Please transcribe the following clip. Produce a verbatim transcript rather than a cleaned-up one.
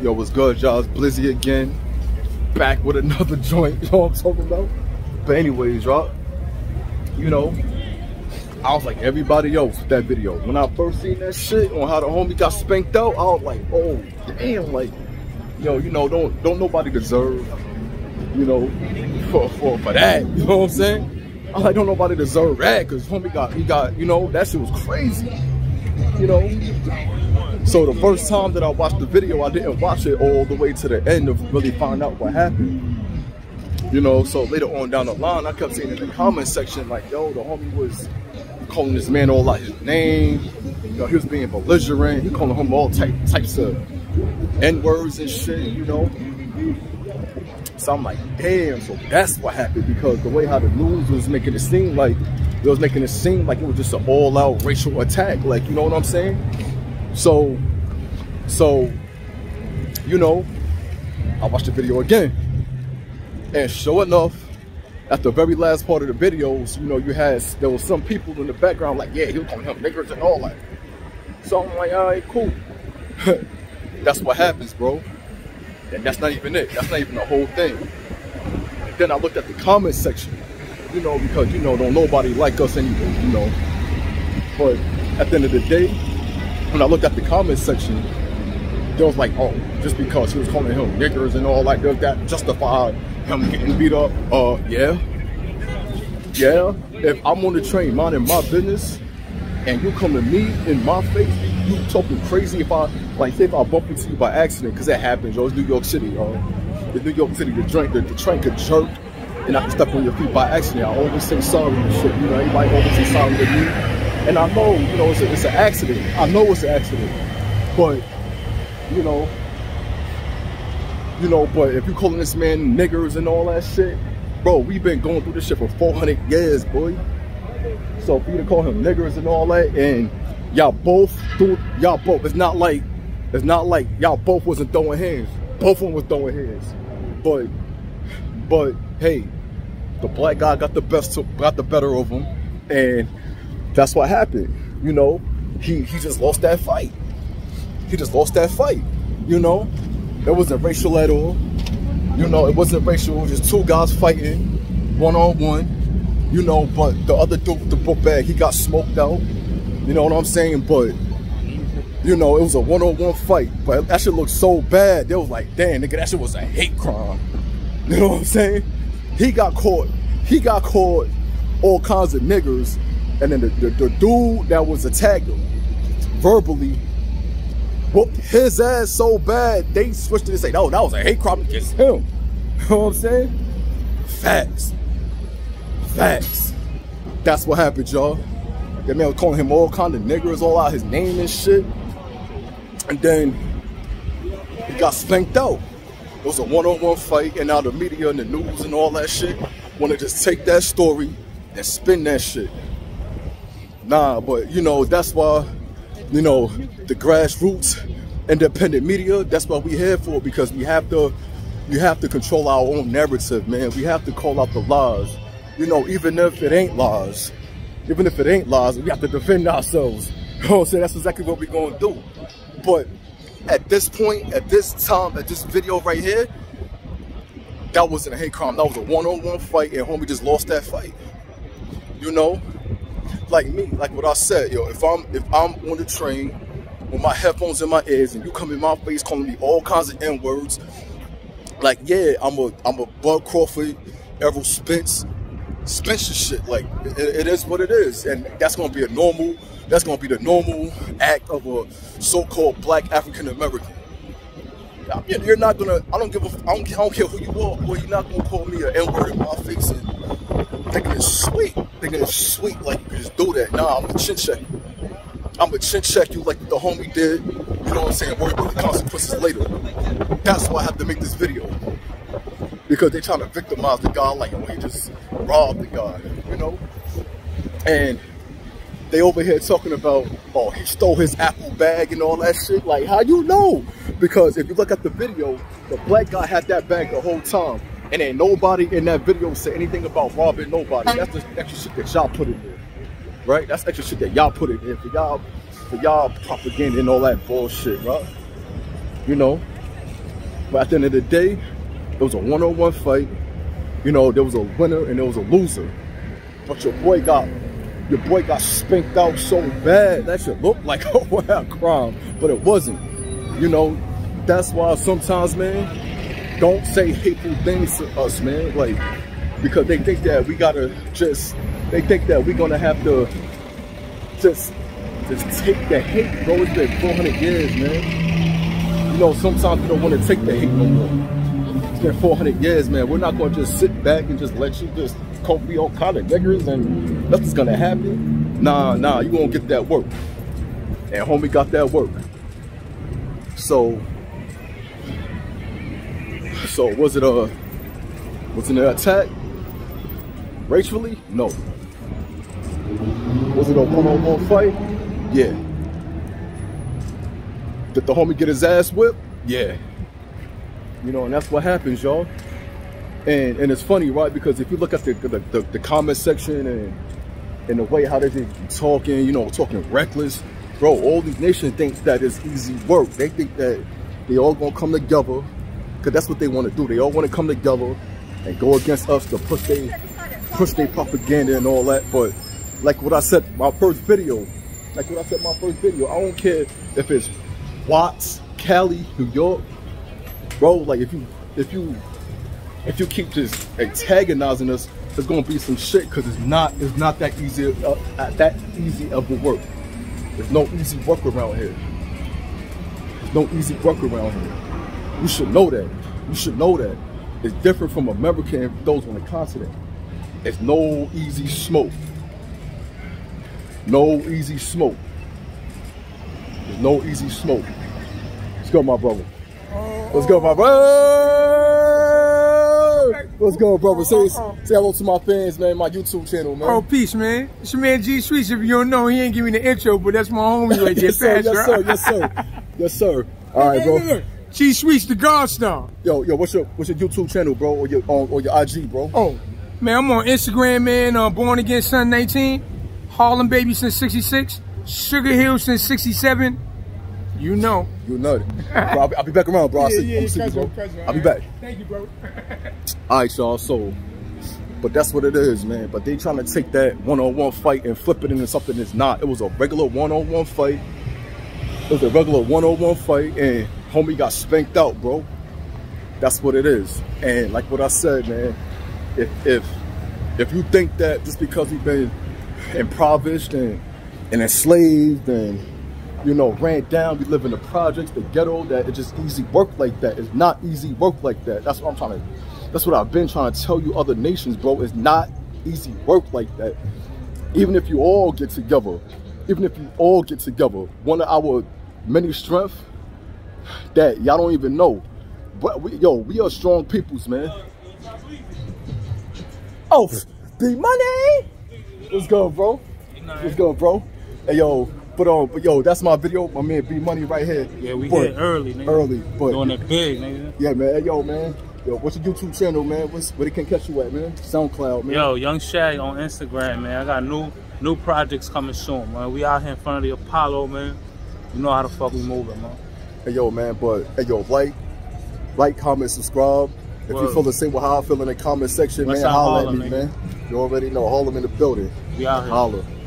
Yo, what's good, y'all? It's Blizzy again, back with another joint, you know what I'm talking about? But anyways, y'all, you know, I was like everybody else with that video. When I first seen that shit on how the homie got spanked out, I was like, oh, damn, like, yo, you know, don't don't nobody deserve, you know, for, for, for that, you know what I'm saying? I like, don't nobody deserve that, because homie got, he got, you know, that shit was crazy, you know? So the first time that I watched the video, I didn't watch it all the way to the end to really find out what happened, you know? So later on down the line, I kept seeing in the comment section, like, yo, the homie was calling this man all out his name, you know, he was being belligerent, he calling him all type, types of N-words and shit, you know? So I'm like, damn, so that's what happened, because the way how the news was making it seem like, it was making it seem like it was just an all-out racial attack, like, you know what I'm saying? So, so, you know, I watched the video again, and sure enough, at the very last part of the videos, you know, you had, there was some people in the background like, yeah, he was calling him niggers and all that. So I'm like, all right, cool. That's what happens, bro. And that's not even it. That's not even the whole thing. And then I looked at the comment section, you know, because, you know, don't nobody like us anyway, you know. But at the end of the day, when I looked at the comment section, there was like, oh, just because he was calling him niggers and all like that justified him getting beat up. Uh, yeah. Yeah. If I'm on the train minding my business and you come to me in my face, you talking crazy if I, like, say if I bump into you by accident, because that happens, yo, it's New York City, yo. It's New York City, the, drink, the, the train could jerk, and I can step on your feet by accident. I always say sorry and shit, you know, everybody always say sorry to me. And I know, you know, it's, a, it's an accident. I know it's an accident, but, you know, you know, but if you calling this man niggers and all that shit, bro, we've been going through this shit for four hundred years, boy. So for you to call him niggers and all that, and y'all both, y'all both, it's not like, it's not like y'all both wasn't throwing hands. Both of them was throwing hands. But, but, hey, the black guy got the best, to, got the better of him. And that's what happened, you know? He, he just lost that fight. He just lost that fight, you know? It wasn't racial at all. You know, it wasn't racial, it was just two guys fighting, one-on-one, you know, but the other dude with the book bag, he got smoked out. You know what I'm saying? But, you know, it was a one-on-one fight. But that shit looked so bad. They was like, damn, nigga, that shit was a hate crime. You know what I'm saying? He got caught. He got caught all kinds of niggers. And then the, the, the dude that was attacked verbally whooped his ass so bad, they switched it and said, no, that was a hate crime against him. You know what I'm saying? Facts. Facts. That's what happened, y'all. That man was calling him all kind of niggers, all out his name and shit. And then he got spanked out. It was a one-on-one fight, and now the media and the news and all that shit want to just take that story and spin that shit. Nah, but, you know, that's why, you know, the grassroots, independent media, that's what we're here for, because we have to, you have to control our own narrative, man. We have to call out the lies, you know, even if it ain't lies. Even if it ain't lies, we have to defend ourselves. You know what I'm saying? That's exactly what we're gonna do. But at this point, at this time, at this video right here, that wasn't a hate crime. That was a one-on-one fight, and homie just lost that fight. You know? Like me, like what I said, yo, if I'm if I'm on the train with my headphones in my ears and you come in my face calling me all kinds of N-words, like, yeah, I'm a I'm a Bud Crawford, Errol Spence. Spence shit, like, it, it is what it is, and that's gonna be a normal, that's gonna be the normal act of a so-called black African-American. You're not gonna, I don't give a, I don't, I don't care who you are, boy, you're not gonna call me an N-word in my face and thinking it's sweet, thinking it's sweet, like, you just do that. Nah, I'm gonna chin check you. I'm gonna chin check you like the homie did, you know what I'm saying, worry about the consequences later. That's why I have to make this video. Because they're trying to victimize the guy, like, we just robbed the guy, you know? And they over here talking about, oh, he stole his Apple bag and all that shit. Like, how you know? Because if you look at the video, the black guy had that bag the whole time. And ain't nobody in that video said anything about robbing nobody. That's the extra shit that y'all put in there, right? That's extra shit that y'all put in there for y'all, for y'all propaganda and all that bullshit, right? You know? But at the end of the day, it was a one-on-one fight. You know, there was a winner and there was a loser. But your boy got, your boy got spanked out so bad that shit looked like a wild crime, but it wasn't. You know, that's why sometimes, man, don't say hateful things to us, man. Like, because they think that we gotta just, they think that we're gonna have to just, just take the hate, bro. It's been four hundred years, man. You know, sometimes we don't want to take the hate no more. It's been four hundred years, man. We're not gonna just sit back and just let you just cope with all kind of niggers and nothing's gonna happen. Nah, nah, you won't get that work. And homie got that work. So, so was it a, was it an attack? Racially? No. Was it a one-on-one fight? Yeah. Did the homie get his ass whipped? Yeah. You know, and that's what happens, y'all. And and it's funny, right? Because if you look at the the, the, the comment section and and the way how they be talking, you know, talking reckless, bro. All these nations think that it's easy work. They think that they all gonna come together, because that's what they want to do. They all want to come together and go against us to push their push their propaganda and all that. But like what I said, my first video, like what I said, my first video, I don't care if it's Watts, Cali, New York, bro. Like if you if you if you keep just antagonizing us, there's gonna be some shit, because it's not it's not that easy uh, that easy of a work. There's no easy work around here. There's no easy work around here. You should know that. You should know that. It's different from America and those on the continent. It's no easy smoke. No easy smoke. There's no easy smoke. Let's go, my brother. Let's go, my brother. Let's go, brother. Say, say hello to my fans, man. My YouTube channel, man. Oh, peace, man. It's your man G-Sweets. If you don't know, he ain't give me the intro, but that's my homie right there. Yes, sir, yes, sir. Yes, sir. Yes, sir. All right, bro. G-Sweets, the God Star. Yo, yo, what's your what's your YouTube channel, bro, or your um, or your I G, bro? Oh, man, I'm on Instagram, man. Uh, Born Again Son nineteen, Harlem Baby since sixty-six, Sugar Hill since sixty-seven. You know, you know. Bro, I'll be back around, bro. Yeah, I'll see, yeah, see you, bro. Present, I'll right? be back. Thank you, bro. All right, y'all. So, but that's what it is, man. But they trying to take that one-on-one fight and flip it into something that's not. It was a regular one-on-one fight. It was a regular one-on-one fight, and homie got spanked out, bro. That's what it is. And like what I said, man, if if, if you think that just because we've been impoverished and, and enslaved and, you know, ran down, we live in the projects, the ghetto, that it's just easy work like that. It's not easy work like that. That's what I'm trying to, that's what I've been trying to tell you other nations, bro. It's not easy work like that. Even if you all get together, even if you all get together, one of our many strengths that y'all don't even know, but we, yo, we are strong peoples, man. Oh, B-Money! Let's go, bro. Let's go, bro. Hey, yo, but um, but yo, that's my video. My man B-Money right here. Yeah, we but, hit early, nigga. Early, but doing it big, nigga. Yeah, man. Hey, yo, man. Yo, what's your YouTube channel, man? What's where they can catch you at, man? SoundCloud, man. Yo, Young Shag on Instagram, man. I got new new projects coming soon, man. We out here in front of the Apollo, man. You know how the fuck we moving, man. Hey, yo, man, but, hey, yo, like, like, comment, subscribe. If Word. you feel the same with how I feel in the comment section, What's man, holler at me, man. man. You already know, Harlem in the building. We out here. Holler.